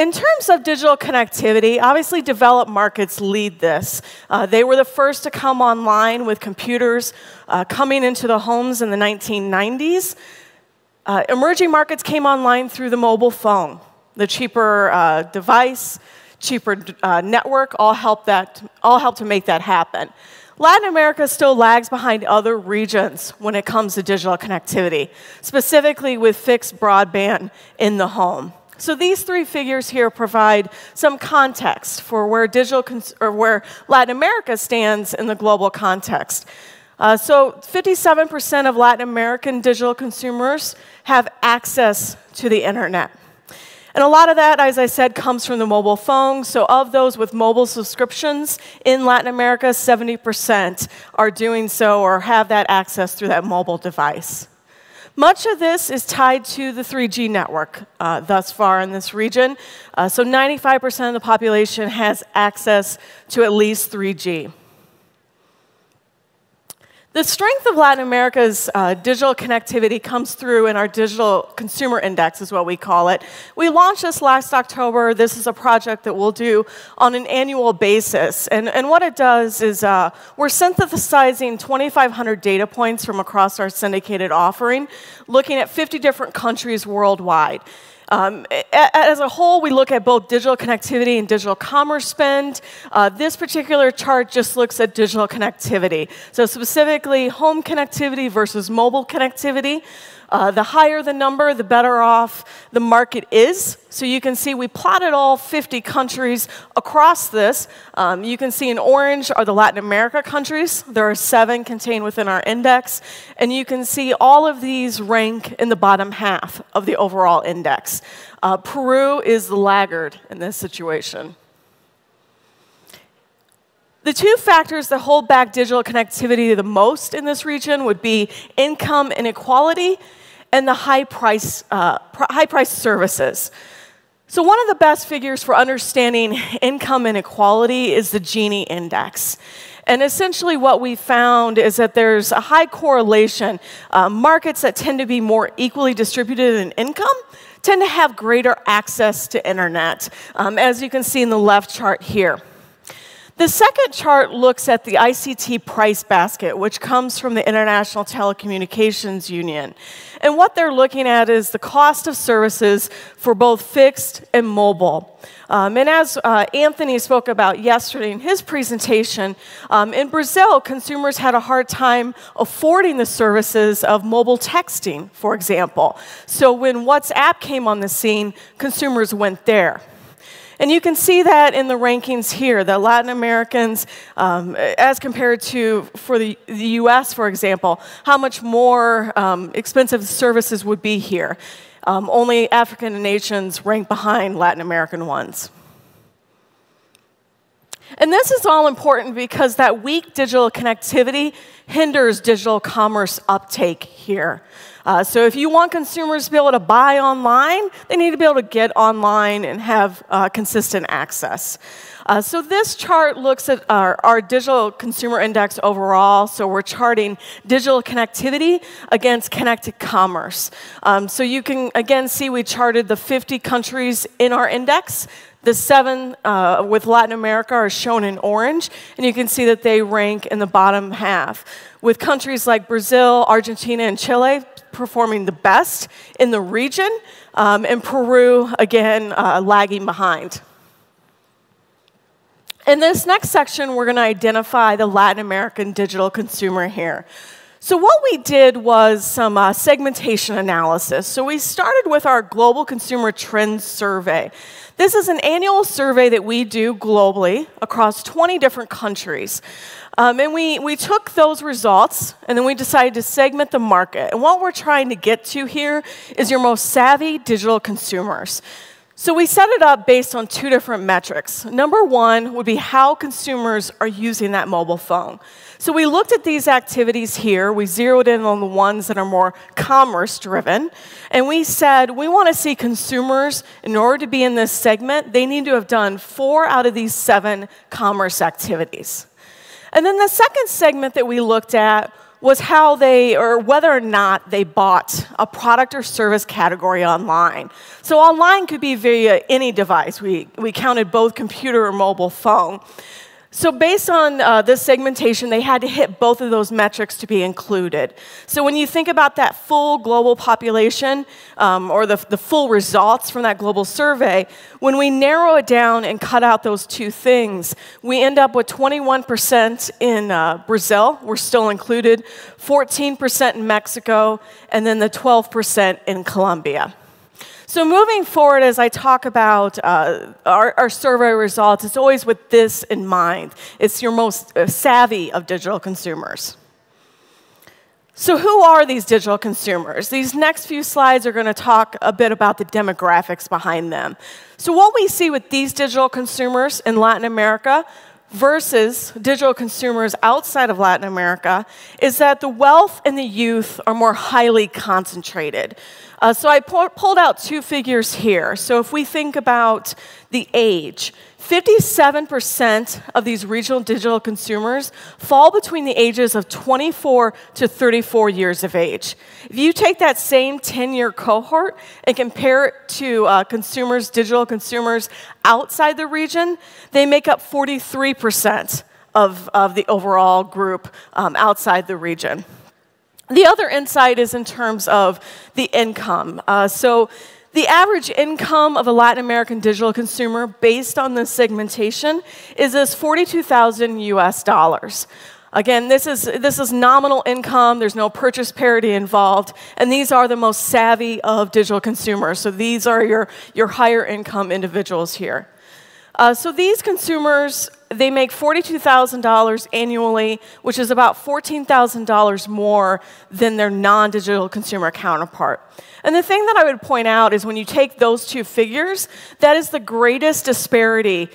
In terms of digital connectivity, obviously developed markets lead this. They were the first to come online with computers coming into the homes in the 1990s. Emerging markets came online through the mobile phone. The cheaper device, cheaper network all helped to make that happen. Latin America still lags behind other regions when it comes to digital connectivity, specifically with fixed broadband in the home. So these three figures here provide some context for where Latin America stands in the global context. So 57% of Latin American digital consumers have access to the internet. And a lot of that, as I said, comes from the mobile phone. So of those with mobile subscriptions in Latin America, 70% are doing so or have that access through that mobile device. Much of this is tied to the 3G network thus far in this region. So 95% of the population has access to at least 3G. The strength of Latin America's digital connectivity comes through in our digital consumer index, is what we call it. We launched this last October. This is a project that we'll do on an annual basis. And what it does is we're synthesizing 2,500 data points from across our syndicated offering, looking at 50 different countries worldwide. As a whole, we look at both digital connectivity and digital commerce spend. This particular chart just looks at digital connectivity. So specifically, home connectivity versus mobile connectivity. The higher the number, the better off the market is. So you can see we plotted all 50 countries across this. You can see in orange are the Latin America countries. There are 7 contained within our index. And you can see all of these rank in the bottom half of the overall index. Peru is the laggard in this situation. The two factors that hold back digital connectivity the most in this region would be income inequality and the high price services. So one of the best figures for understanding income inequality is the Gini index. And essentially what we found is that there's a high correlation. Markets that tend to be more equally distributed in income tend to have greater access to internet, as you can see in the left chart here. The second chart looks at the ICT price basket, which comes from the International Telecommunications Union. And what they're looking at is the cost of services for both fixed and mobile. And as Anthony spoke about yesterday in his presentation, in Brazil, consumers had a hard time affording the services of mobile texting, for example. So when WhatsApp came on the scene, consumers went there. And you can see that in the rankings here, that Latin Americans, as compared to, for the US, for example, how much more expensive services would be here. Only African nations rank behind Latin American ones. And this is all important because that weak digital connectivity hinders digital commerce uptake here. So if you want consumers to be able to buy online, they need to be able to get online and have consistent access. So this chart looks at our digital consumer index overall. So we're charting digital connectivity against connected commerce. So you can, again, see we charted the 50 countries in our index. The 7 with Latin America are shown in orange, and you can see that they rank in the bottom half, with countries like Brazil, Argentina, and Chile performing the best in the region, and Peru, again, lagging behind. In this next section, we're going to identify the Latin American digital consumer here. So what we did was some segmentation analysis. So we started with our Global Consumer Trends Survey. This is an annual survey that we do globally across 20 different countries. And we took those results, and then we decided to segment the market. And what we're trying to get to here is your most savvy digital consumers. So we set it up based on 2 different metrics. Number 1 would be how consumers are using that mobile phone. So we looked at these activities here. We zeroed in on the ones that are more commerce-driven. And we said, we want to see consumers, in order to be in this segment, they need to have done 4 out of these 7 commerce activities. And then the second segment that we looked at was how they, or whether or not they bought a product or service category online. So online could be via any device. We counted both computer or mobile phone. So based on this segmentation, they had to hit both of those metrics to be included. So when you think about that full global population, or the full results from that global survey, when we narrow it down and cut out those two things, we end up with 21% in Brazil, we're still included, 14% in Mexico, and then the 12% in Colombia. So moving forward, as I talk about our survey results, it's always with this in mind. It's your most savvy of digital consumers. So who are these digital consumers? These next few slides are going to talk a bit about the demographics behind them. So what we see with these digital consumers in Latin America versus digital consumers outside of Latin America is that the wealth and the youth are more highly concentrated. So I pulled out two figures here. So if we think about the age, 57% of these regional digital consumers fall between the ages of 24 to 34 years of age. If you take that same 10-year cohort and compare it to digital consumers outside the region, they make up 43% of the overall group outside the region. The other insight is in terms of the income. So the average income of a Latin American digital consumer based on this segmentation is $42,000 US. Again, this is nominal income. There's no purchase parity involved. And these are the most savvy of digital consumers. So these are your higher income individuals here. So these consumers, they make $42,000 annually, which is about $14,000 more than their non-digital consumer counterpart. And the thing that I would point out is when you take those two figures, that is the greatest disparity.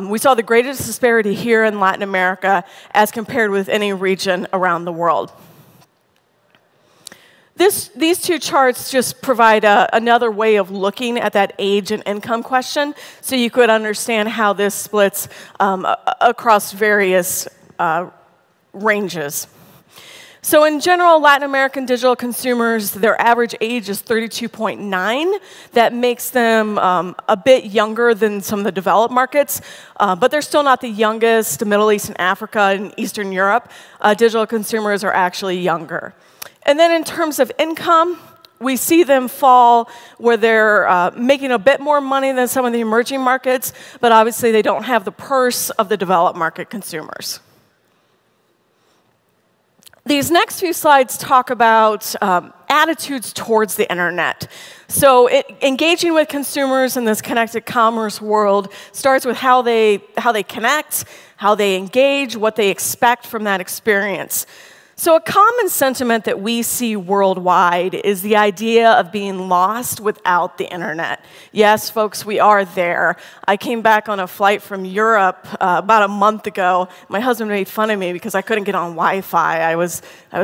We saw the greatest disparity here in Latin America as compared with any region around the world. These two charts just provide another way of looking at that age and income question, so you could understand how this splits across various ranges. So in general, Latin American digital consumers, their average age is 32.9. That makes them a bit younger than some of the developed markets, but they're still not the youngest. Middle East and Africa and Eastern Europe, digital consumers are actually younger. And then in terms of income, we see them fall where they're making a bit more money than some of the emerging markets, but obviously they don't have the purse of the developed market consumers. These next few slides talk about attitudes towards the internet. So engaging with consumers in this connected commerce world starts with how they connect, how they engage, what they expect from that experience. So a common sentiment that we see worldwide is the idea of being lost without the internet. Yes, folks, we are there. I came back on a flight from Europe about a month ago. My husband made fun of me because I couldn't get on Wi-Fi. I was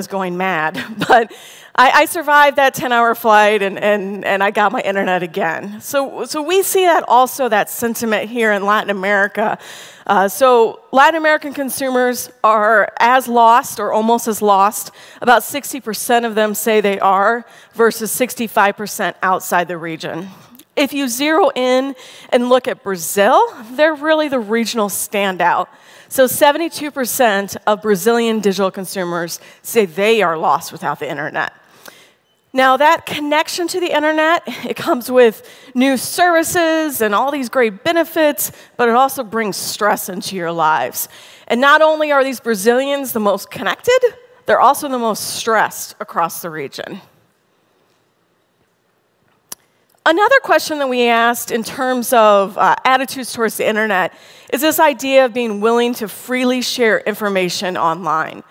going mad. But I survived that 10-hour flight, and I got my internet again. So we see that also, that sentiment here in Latin America. So Latin American consumers are as lost or almost as lost. About 60% of them say they are versus 65% outside the region. If you zero in and look at Brazil, they're really the regional standout. So 72% of Brazilian digital consumers say they are lost without the internet. Now, that connection to the internet, it comes with new services and all these great benefits, but it also brings stress into your lives. And not only are these Brazilians the most connected, they're also the most stressed across the region. Another question that we asked in terms of attitudes towards the internet is this idea of being willing to freely share information online.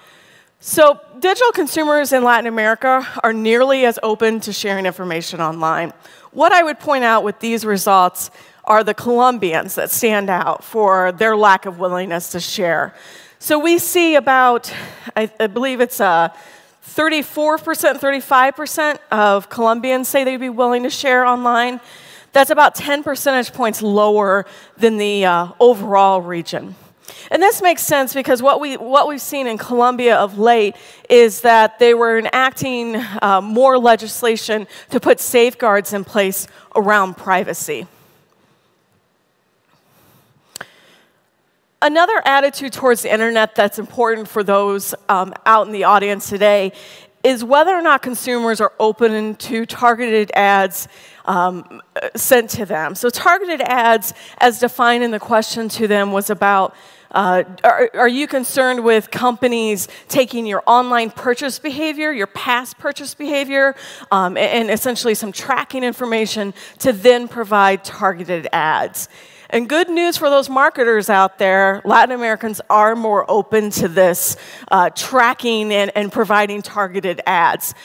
So digital consumers in Latin America are nearly as open to sharing information online. What I would point out with these results are the Colombians that stand out for their lack of willingness to share. So we see about, I believe it's 34%, 35% of Colombians say they'd be willing to share online. That's about 10 percentage points lower than the overall region. And this makes sense because what we've seen in Colombia of late is that they were enacting more legislation to put safeguards in place around privacy. Another attitude towards the internet that's important for those out in the audience today is whether or not consumers are open to targeted ads sent to them. So targeted ads, as defined in the question to them, was about are you concerned with companies taking your online purchase behavior, your past purchase behavior, and essentially some tracking information to then provide targeted ads? And good news for those marketers out there, Latin Americans are more open to this tracking and providing targeted ads.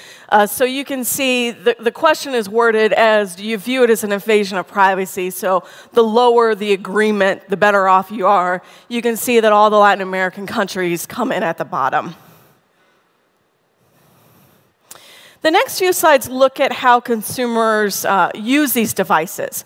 So you can see the question is worded as, do you view it as an invasion of privacy? So the lower the agreement, the better off you are. You can see that all the Latin American countries come in at the bottom. The next few slides look at how consumers use these devices,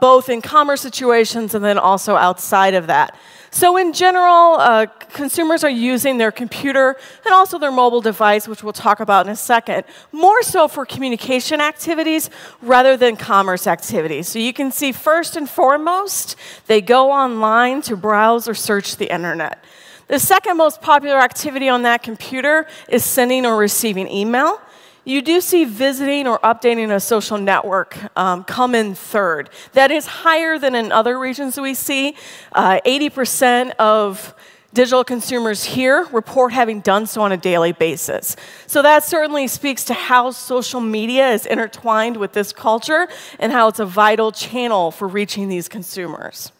both in commerce situations and then also outside of that. So in general, consumers are using their computer and also their mobile device, which we'll talk about in a second, more so for communication activities rather than commerce activities. So you can see first and foremost, they go online to browse or search the internet. The second most popular activity on that computer is sending or receiving email. You do see visiting or updating a social network come in third. That is higher than in other regions we see. 80% of digital consumers here report having done so on a daily basis. So that certainly speaks to how social media is intertwined with this culture and how it's a vital channel for reaching these consumers.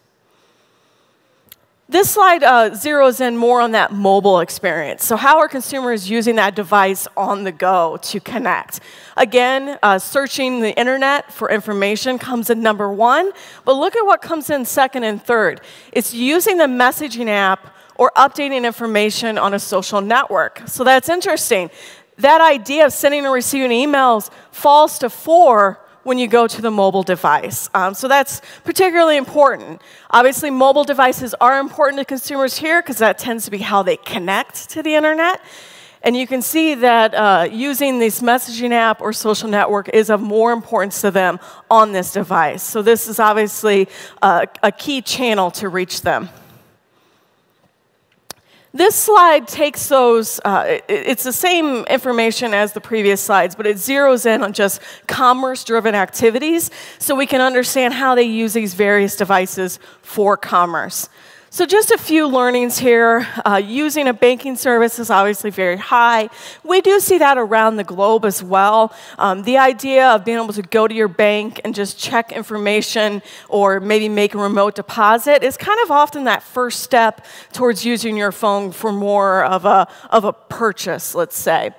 This slide zeroes in more on that mobile experience. So how are consumers using that device on the go to connect? Again, searching the internet for information comes in number one, but look at what comes in second and third. It's using the messaging app or updating information on a social network. So that's interesting. That idea of sending and receiving emails falls to four when you go to the mobile device. So that's particularly important. Obviously, mobile devices are important to consumers here because that tends to be how they connect to the internet. And you can see that using this messaging app or social network is of more importance to them on this device. So this is obviously a key channel to reach them. This slide takes those, it's the same information as the previous slides, but it zeroes in on just commerce-driven activities so we can understand how they use these various devices for commerce. So just a few learnings here. Using a banking service is obviously very high. We do see that around the globe as well. The idea of being able to go to your bank and just check information or maybe make a remote deposit is kind of often that first step towards using your phone for more of a purchase, let's say.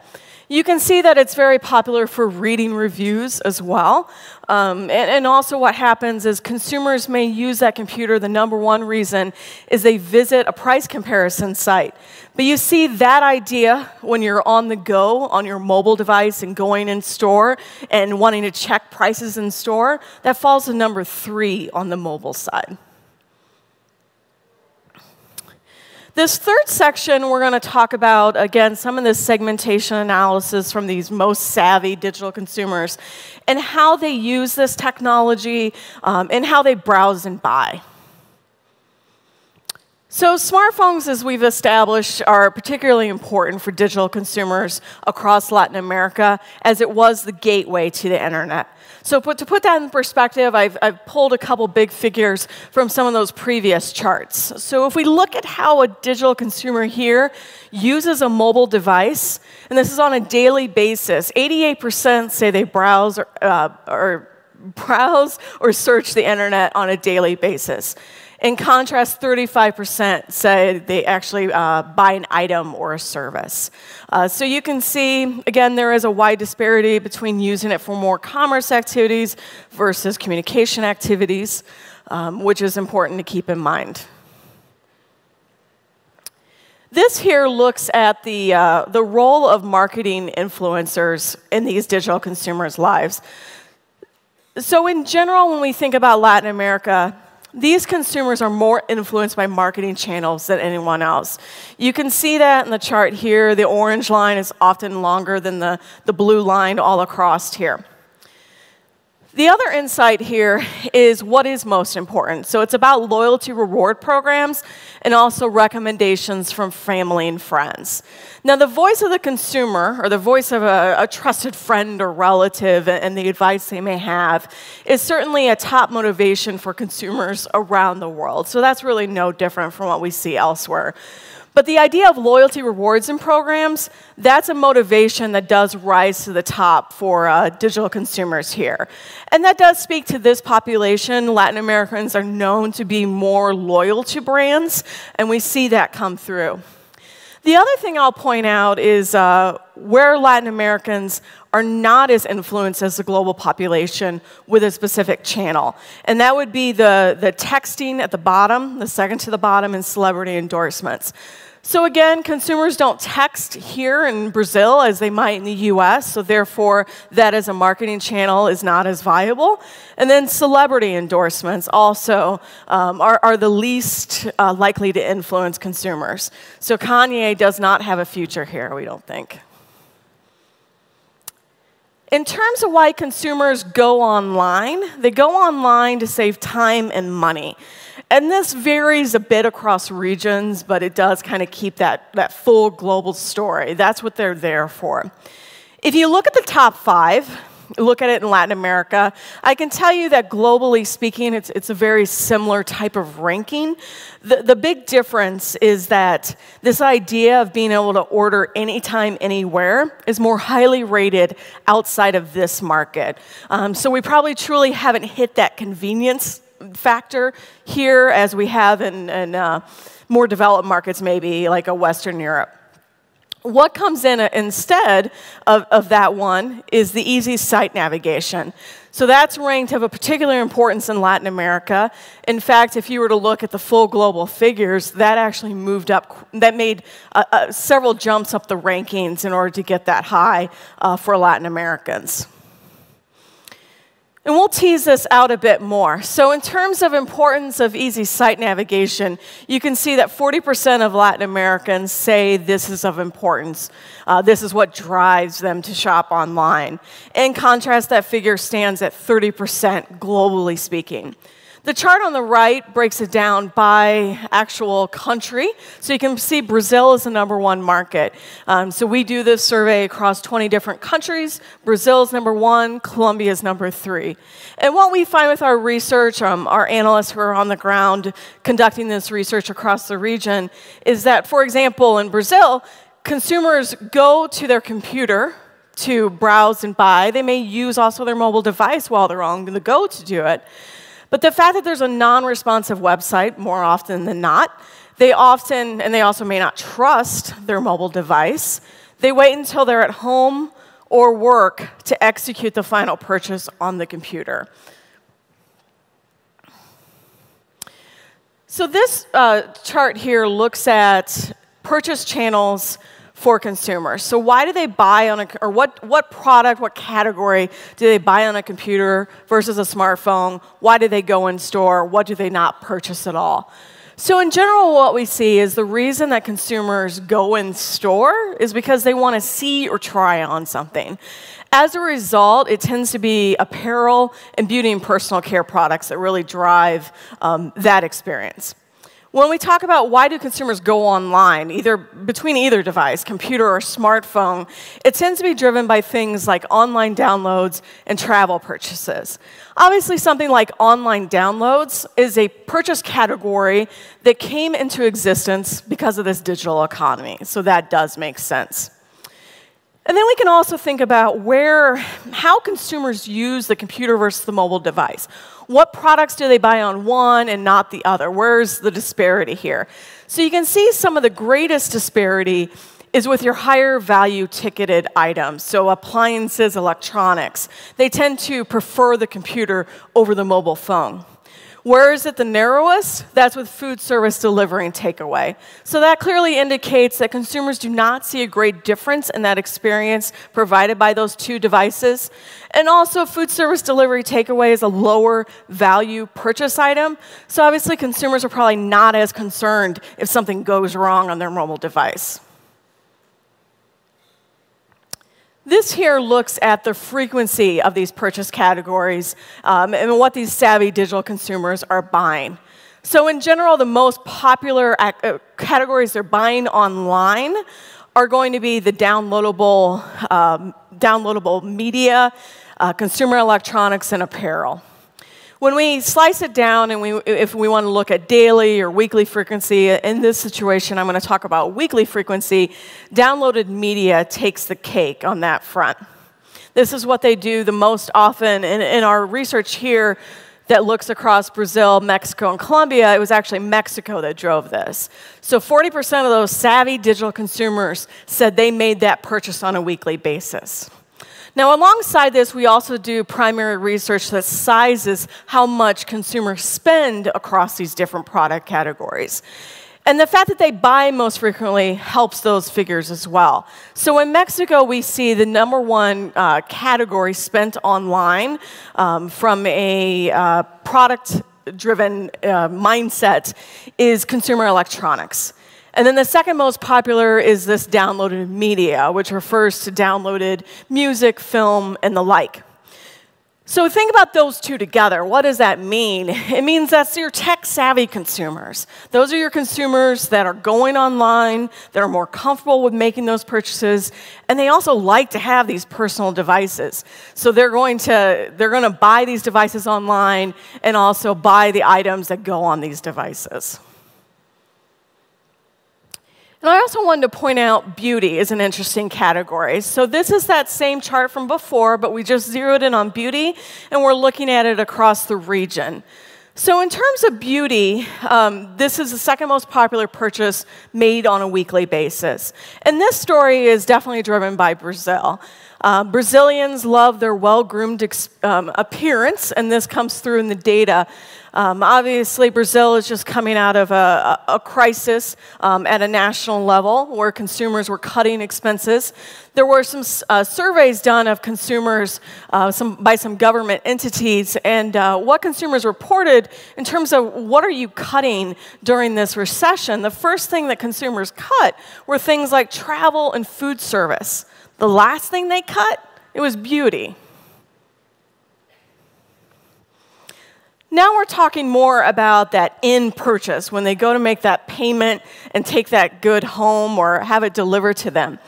You can see that it's very popular for reading reviews as well. And also what happens is consumers may use that computer. The number one reason is they visit a price comparison site. But you see that idea when you're on the go on your mobile device and going in store and wanting to check prices in store, that falls to number three on the mobile side. This third section, we're going to talk about, again, some of this segmentation analysis from these most savvy digital consumers and how they use this technology and how they browse and buy. So smartphones, as we've established, are particularly important for digital consumers across Latin America, as it was the gateway to the internet. So to put that in perspective, I've pulled a couple big figures from some of those previous charts. So if we look at how a digital consumer here uses a mobile device, and this is on a daily basis, 88% say they browse or search the internet on a daily basis. In contrast, 35% say they actually buy an item or a service. So you can see, again, there is a wide disparity between using it for more commerce activities versus communication activities, which is important to keep in mind. This here looks at the role of marketing influencers in these digital consumers' lives. So in general, when we think about Latin America, These consumers are more influenced by marketing channels than anyone else. You can see that in the chart here. The orange line is often longer than the blue line all across here. The other insight here is what is most important. So it's about loyalty reward programs and also recommendations from family and friends. Now, the voice of the consumer, or the voice of a trusted friend or relative and the advice they may have, is certainly a top motivation for consumers around the world. So that's really no different from what we see elsewhere. But the idea of loyalty rewards and programs, that's a motivation that does rise to the top for digital consumers here. And that does speak to this population. Latin Americans are known to be more loyal to brands, and we see that come through. The other thing I'll point out is where Latin Americans are not as influenced as the global population with a specific channel. And that would be the texting at the bottom, the second to the bottom, and celebrity endorsements. So again, consumers don't text here in Brazil as they might in the US, so therefore that as a marketing channel is not as viable. And then celebrity endorsements also are the least likely to influence consumers. So Kanye does not have a future here, we don't think. In terms of why consumers go online, they go online to save time and money. And this varies a bit across regions, but it does kind of keep that full global story. That's what they're there for. If you look at the top five, look at it in Latin America, I can tell you that globally speaking, it's a very similar type of ranking. The big difference is that this idea of being able to order anytime, anywhere is more highly rated outside of this market. So we probably truly haven't hit that convenience factor here as we have in more developed markets, maybe like a Western Europe. What comes in instead of that one is the easy site navigation. So that's ranked of a particular importance in Latin America. In fact, if you were to look at the full global figures, that actually moved up, that made several jumps up the rankings in order to get that high for Latin Americans. And we'll tease this out a bit more. So in terms of importance of easy site navigation, you can see that 40% of Latin Americans say this is of importance. This is what drives them to shop online. In contrast, that figure stands at 30% globally speaking. The chart on the right breaks it down by actual country. So you can see Brazil is the #1 market. So we do this survey across 20 different countries. Brazil's #1, Colombia's #3. And what we find with our research, our analysts who are on the ground conducting this research across the region, is that, for example, in Brazil, consumers go to their computer to browse and buy. They may use also their mobile device while they're on the go to do it. But the fact that there's a non-responsive website more often than not, they often, and they also may not trust their mobile device, they wait until they're at home or work to execute the final purchase on the computer. So this chart here looks at purchase channels for consumers. So why do they buy on a, or what product, what category do they buy on a computer versus a smartphone? Why do they go in store? What do they not purchase at all? So in general, what we see is the reason that consumers go in store is because they want to see or try on something. As a result, it tends to be apparel and beauty and personal care products that really drive that experience. When we talk about why do consumers go online, either between either device, computer or smartphone, it tends to be driven by things like online downloads and travel purchases. Obviously, something like online downloads is a purchase category that came into existence because of this digital economy, so that does make sense. And then we can also think about how consumers use the computer versus the mobile device. What products do they buy on one and not the other? Where's the disparity here? So you can see some of the greatest disparity is with your higher value ticketed items, so appliances, electronics. They tend to prefer the computer over the mobile phone. Where is it the narrowest? That's with food service delivery and takeaway. So that clearly indicates that consumers do not see a great difference in that experience provided by those two devices. And also, food service delivery takeaway is a lower value purchase item. So obviously, consumers are probably not as concerned if something goes wrong on their mobile device. This here looks at the frequency of these purchase categories and what these savvy digital consumers are buying. So in general, the most popular categories they're buying online are going to be the downloadable media, consumer electronics, and apparel. When we slice it down, and if we want to look at daily or weekly frequency, in this situation, I'm going to talk about weekly frequency. Downloaded media takes the cake on that front. This is what they do the most often. In our research here that looks across Brazil, Mexico, and Colombia, it was actually Mexico that drove this. So 40% of those savvy digital consumers said they made that purchase on a weekly basis. Now, alongside this, we also do primary research that sizes how much consumers spend across these different product categories. And the fact that they buy most frequently helps those figures as well. So in Mexico, we see the #1 category spent online from a product-driven mindset is consumer electronics. And then the second most popular is this downloaded media, which refers to downloaded music, film, and the like. So think about those two together. What does that mean? It means that's your tech-savvy consumers. Those are your consumers that are going online, that are more comfortable with making those purchases, and they also like to have these personal devices. So they're going to buy these devices online and also buy the items that go on these devices. And I also wanted to point out beauty is an interesting category. So this is that same chart from before, but we just zeroed in on beauty, and we're looking at it across the region. So in terms of beauty, this is the second most popular purchase made on a weekly basis. And this story is definitely driven by Brazil. Brazilians love their well-groomed appearance, and this comes through in the data. Obviously, Brazil is just coming out of a crisis at a national level where consumers were cutting expenses. There were some surveys done of consumers by some government entities, and what consumers reported in terms of what are you cutting during this recession, the first thing that consumers cut were things like travel and food service. The last thing they cut, it was beauty. Now we're talking more about that in-purchase, when they go to make that payment and take that good home or have it delivered to them.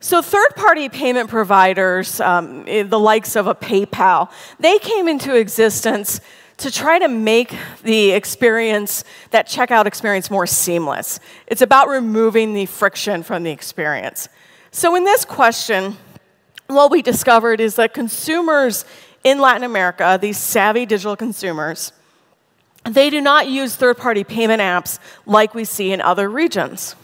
So third-party payment providers, the likes of a PayPal, they came into existence to try to make the experience, that checkout experience, more seamless. It's about removing the friction from the experience. So in this question, what we discovered is that consumers in Latin America, these savvy digital consumers, they do not use third-party payment apps like we see in other regions.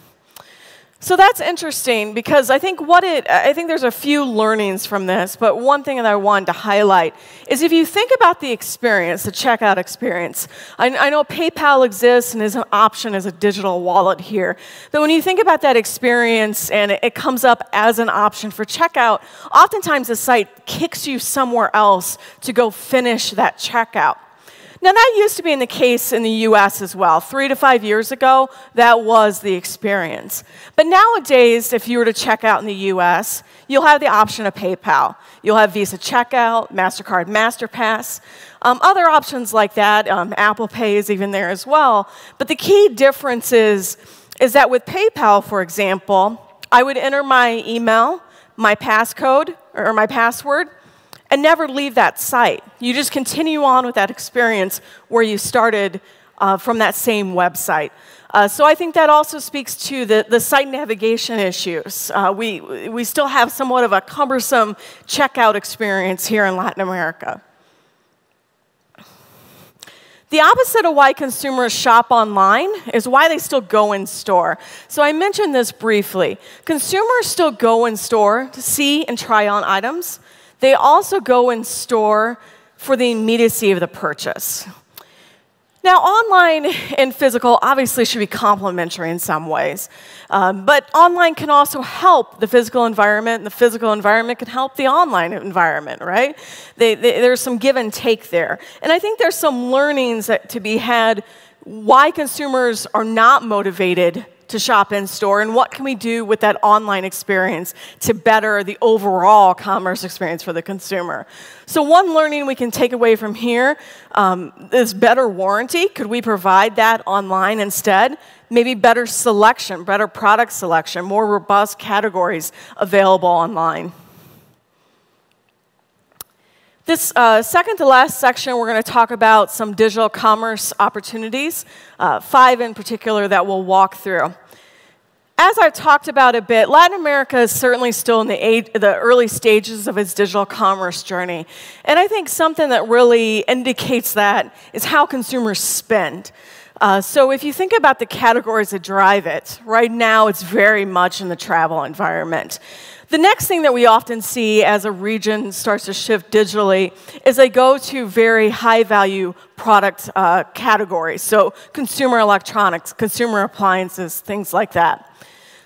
So that's interesting because I think there's a few learnings from this, but one thing that I wanted to highlight is if you think about the experience, the checkout experience, I know PayPal exists and is an option as a digital wallet here, but when you think about that experience and it comes up as an option for checkout, oftentimes the site kicks you somewhere else to go finish that checkout. Now, that used to be the case in the US as well. 3 to 5 years ago, that was the experience. But nowadays, if you were to check out in the US, you'll have the option of PayPal. You'll have Visa Checkout, MasterCard MasterPass. Other options like that, Apple Pay is even there as well. But the key difference is that with PayPal, for example, I would enter my email, my passcode, or my password, and never leave that site. You just continue on with that experience where you started from that same website. So I think that also speaks to the site navigation issues. We still have somewhat of a cumbersome checkout experience here in Latin America. The opposite of why consumers shop online is why they still go in store. So I mentioned this briefly. Consumers still go in store to see and try on items. They also go in store for the immediacy of the purchase. Now, online and physical obviously should be complementary in some ways, but online can also help the physical environment, and the physical environment can help the online environment, right? There's some give and take there. And I think there's some learnings to be had why consumers are not motivated to shop in store, and what can we do with that online experience to better the overall commerce experience for the consumer. So one learning we can take away from here is better warranty. Could we provide that online instead? Maybe better selection, better product selection, more robust categories available online. This second to last section, we're going to talk about some digital commerce opportunities, 5 in particular that we'll walk through. As I've talked about a bit, Latin America is certainly still in the early stages of its digital commerce journey. And I think something that really indicates that is how consumers spend. So if you think about the categories that drive it, right now it's very much in the travel environment. The next thing that we often see as a region starts to shift digitally is they go to very high-value product categories, so consumer electronics, consumer appliances, things like that.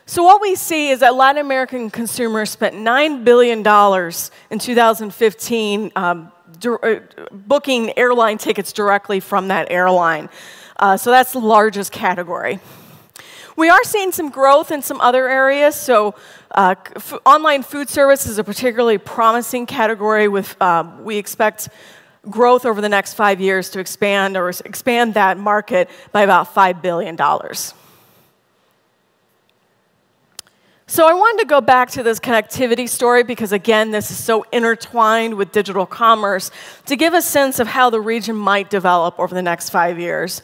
So what we see is that Latin American consumers spent $9 billion in 2015 booking airline tickets directly from that airline. So that's the largest category. We are seeing some growth in some other areas, so online food service is a particularly promising category with, we expect growth over the next 5 years to expand that market by about $5 billion. So I wanted to go back to this connectivity story because, again, this is so intertwined with digital commerce to give a sense of how the region might develop over the next 5 years.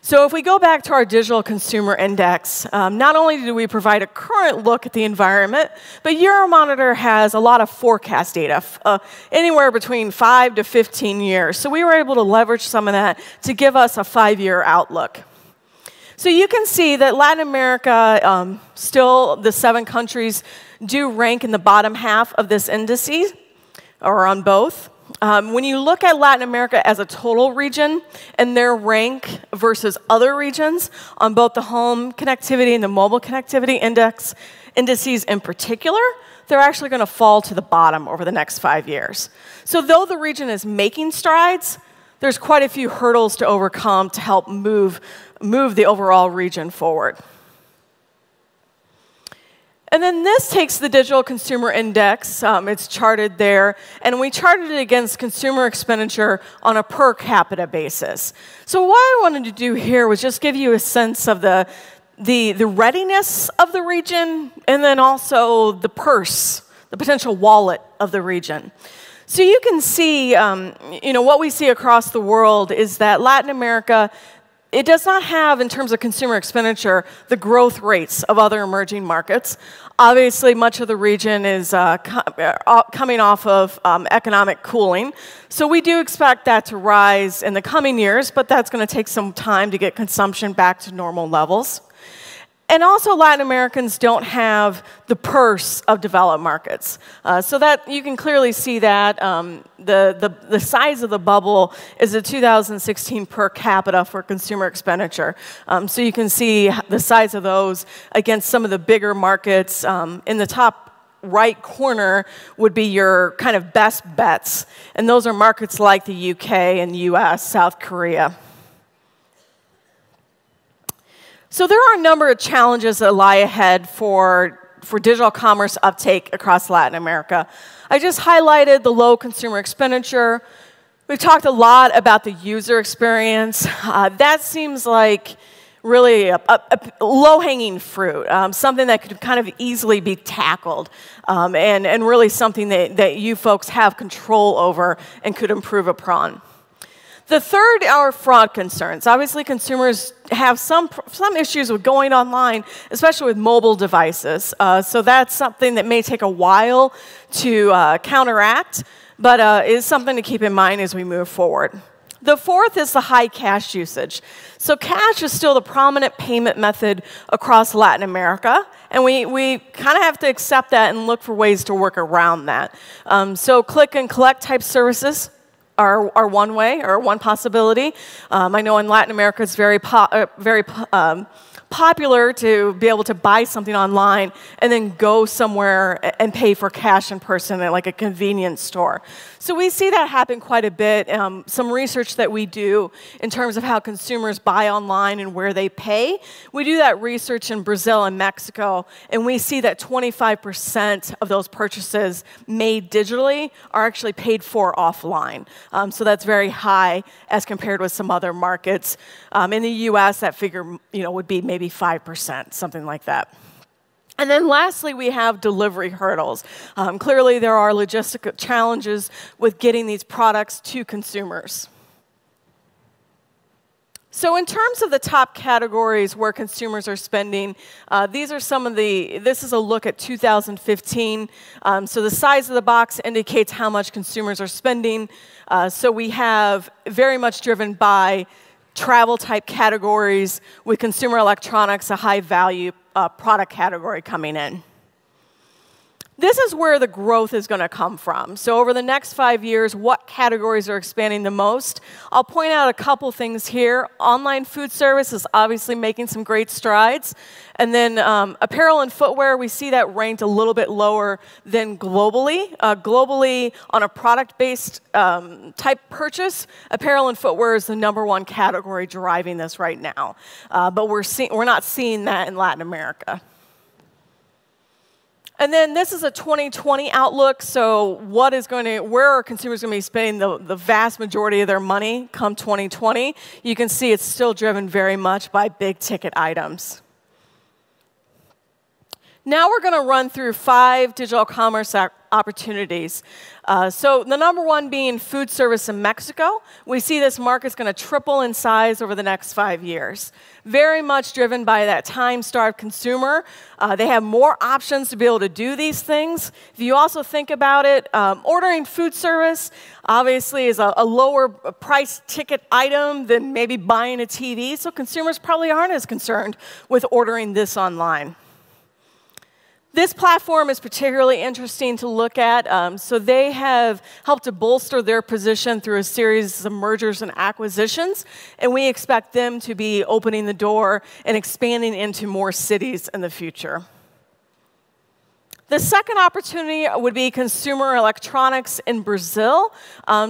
So if we go back to our digital consumer index, not only do we provide a current look at the environment, but Euromonitor has a lot of forecast data, anywhere between 5 to 15 years. So we were able to leverage some of that to give us a 5-year outlook. So you can see that Latin America, still the 7 countries, do rank in the bottom half of this indices, or on both. When you look at Latin America as a total region and their rank versus other regions on both the home connectivity and the mobile connectivity indices in particular, they're actually going to fall to the bottom over the next 5 years. So though the region is making strides, there's quite a few hurdles to overcome to help move the overall region forward. And then this takes the digital consumer index, it's charted there, and we charted it against consumer expenditure on a per capita basis. So what I wanted to do here was just give you a sense of the readiness of the region, and then also the purse, the potential wallet of the region. So you can see, what we see across the world is that Latin America, it does not have, in terms of consumer expenditure, the growth rates of other emerging markets. Obviously, much of the region is coming off of economic cooling. So we do expect that to rise in the coming years, but that's going to take some time to get consumption back to normal levels. And also, Latin Americans don't have the purse of developed markets. So that you can clearly see that the size of the bubble is the 2016 per capita for consumer expenditure. So you can see the size of those against some of the bigger markets. In the top right corner would be your kind of best bets. And those are markets like the UK and US, South Korea. So there are a number of challenges that lie ahead for digital commerce uptake across Latin America. I just highlighted the low consumer expenditure. We've talked a lot about the user experience. That seems like really a low-hanging fruit, something that could kind of easily be tackled, and really something that you folks have control over and could improve upon. The third are fraud concerns. Obviously, consumers have some issues with going online, especially with mobile devices. So that's something that may take a while to counteract, but is something to keep in mind as we move forward. The fourth is the high cash usage. So cash is still the prominent payment method across Latin America, and we kind of have to accept that and look for ways to work around that. So click and collect type services are one way or one possibility. I know in Latin America it's very popular to be able to buy something online and then go somewhere and pay for cash in person at like a convenience store. So we see that happen quite a bit. Some research that we do in terms of how consumers buy online and where they pay, we do that research in Brazil and Mexico, and we see that 25% of those purchases made digitally are actually paid for offline. So that's very high as compared with some other markets. In the U.S., that figure, you know, would be maybe 5%, something like that. And then lastly, we have delivery hurdles. Clearly, there are logistical challenges with getting these products to consumers. So in terms of the top categories where consumers are spending, these are some of the, this is a look at 2015. So the size of the box indicates how much consumers are spending. So we have very much driven by travel type categories, with consumer electronics a high value product category coming in. This is where the growth is going to come from. So over the next 5 years, what categories are expanding the most? I'll point out a couple things here. Online food service is obviously making some great strides. And then apparel and footwear, we see that ranked a little bit lower than globally. Globally, on a product-based type purchase, apparel and footwear is the #1 category driving this right now. But we're not seeing that in Latin America. And then this is a 2020 outlook. So what is going to, where are consumers going to be spending the vast majority of their money come 2020? You can see it's still driven very much by big ticket items. Now we're going to run through 5 digital commerce opportunities. So the #1 being food service in Mexico. We see this market's going to triple in size over the next 5 years. Very much driven by that time-starved consumer. They have more options to be able to do these things. If you also think about it, ordering food service obviously is a lower price ticket item than maybe buying a TV. So consumers probably aren't as concerned with ordering this online. This platform is particularly interesting to look at. So they have helped to bolster their position through a series of mergers and acquisitions, and we expect them to be opening the door and expanding into more cities in the future. The second opportunity would be consumer electronics in Brazil.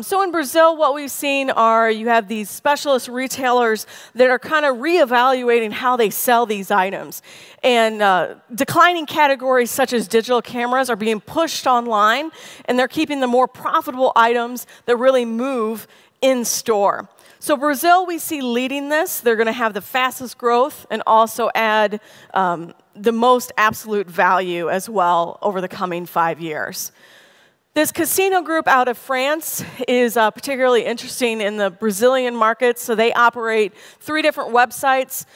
So in Brazil, what we've seen are you have these specialist retailers that are kind of reevaluating how they sell these items. And declining categories such as digital cameras are being pushed online, and they're keeping the more profitable items that really move in store. So Brazil, we see leading this. They're going to have the fastest growth and also add the most absolute value as well over the coming 5 years. This Casino group out of France is particularly interesting in the Brazilian market. So they operate 3 different websites.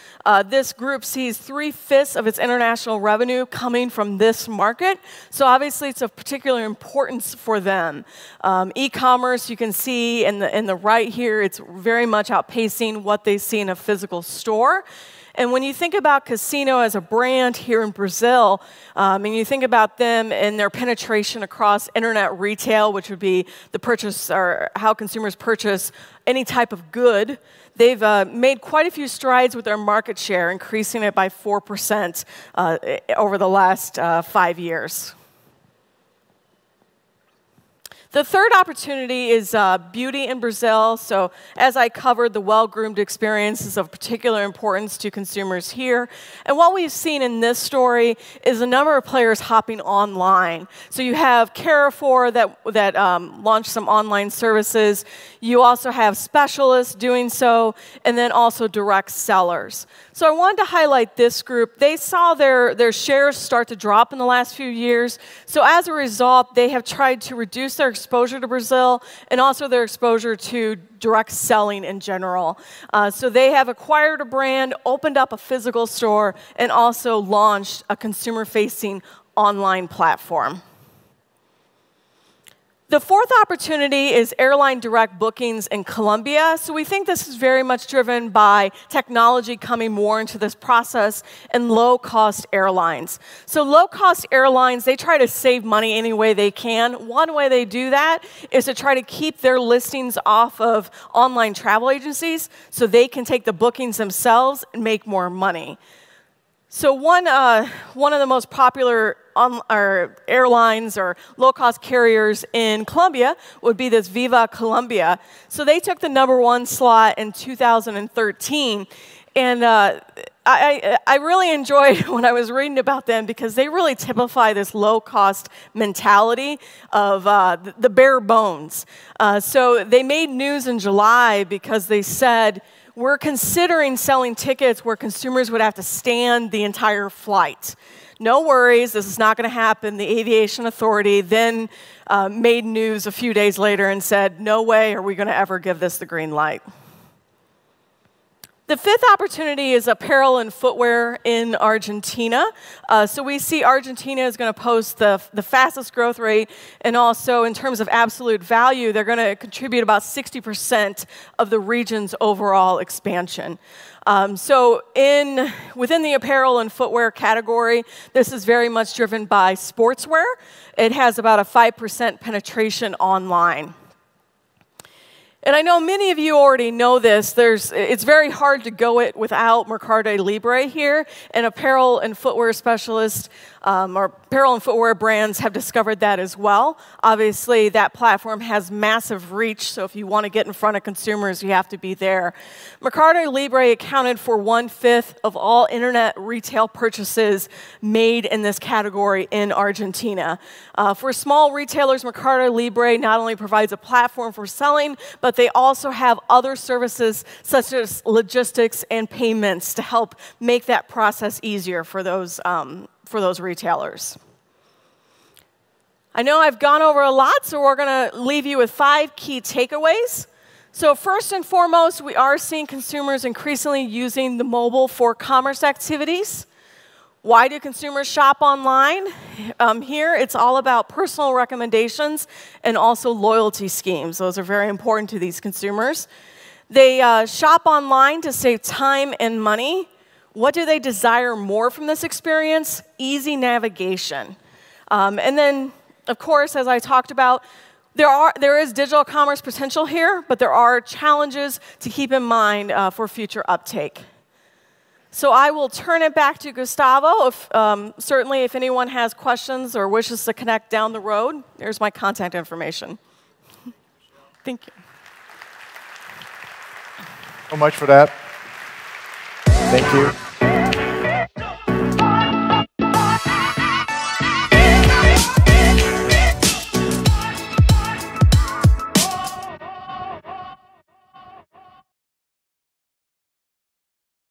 This group sees 3/5 of its international revenue coming from this market. So obviously, it's of particular importance for them. E-commerce, you can see in the right here, it's very much outpacing what they see in a physical store. And when you think about Casino as a brand here in Brazil, and you think about them and their penetration across internet retail, which would be the purchase or how consumers purchase any type of good, they've made quite a few strides with their market share, increasing it by 4% over the last 5 years. The third opportunity is beauty in Brazil. So as I covered, the well-groomed experience is of particular importance to consumers here. And what we've seen in this story is a number of players hopping online. So you have Carrefour that launched some online services. You also have specialists doing so, and then also direct sellers. So I wanted to highlight this group. They saw their shares start to drop in the last few years. So as a result, they have tried to reduce their exposure to Brazil and also their exposure to direct selling in general. So they have acquired a brand, opened up a physical store, and also launched a consumer-facing online platform. The fourth opportunity is airline direct bookings in Colombia. So we think this is very much driven by technology coming more into this process and low-cost airlines. So low-cost airlines, they try to save money any way they can. One way they do that is to try to keep their listings off of online travel agencies so they can take the bookings themselves and make more money. So one of the most popular airlines or low-cost carriers in Colombia would be this Viva Colombia. So they took the #1 slot in 2013. And I really enjoyed when I was reading about them because they really typify this low-cost mentality of the bare bones. So they made news in July because they said, "We're considering selling tickets where consumers would have to stand the entire flight. No worries, this is not going to happen." The aviation authority then made news a few days later and said, "No way are we going to ever give this the green light." The fifth opportunity is apparel and footwear in Argentina. So we see Argentina is going to post the fastest growth rate, and also in terms of absolute value, they're going to contribute about 60% of the region's overall expansion. So within the apparel and footwear category, this is very much driven by sportswear. It has about a 5% penetration online. And I know many of you already know this. It's very hard to go it without Mercado Libre here, and apparel and footwear specialists or apparel and footwear brands have discovered that as well. Obviously, that platform has massive reach, so if you want to get in front of consumers, you have to be there. Mercado Libre accounted for 1/5 of all internet retail purchases made in this category in Argentina. For small retailers, Mercado Libre not only provides a platform for selling, but they also have other services such as logistics and payments to help make that process easier for those retailers. I know I've gone over a lot, so we're going to leave you with 5 key takeaways. So first and foremost, we are seeing consumers increasingly using the mobile for commerce activities. Why do consumers shop online? Here, it's all about personal recommendations and also loyalty schemes. Those are very important to these consumers. They shop online to save time and money. What do they desire more from this experience? Easy navigation. And then, of course, as I talked about, there is digital commerce potential here, but there are challenges to keep in mind for future uptake. So I will turn it back to Gustavo. Certainly, if anyone has questions or wishes to connect down the road, there's my contact information. Thank you. So much for that. Thank you.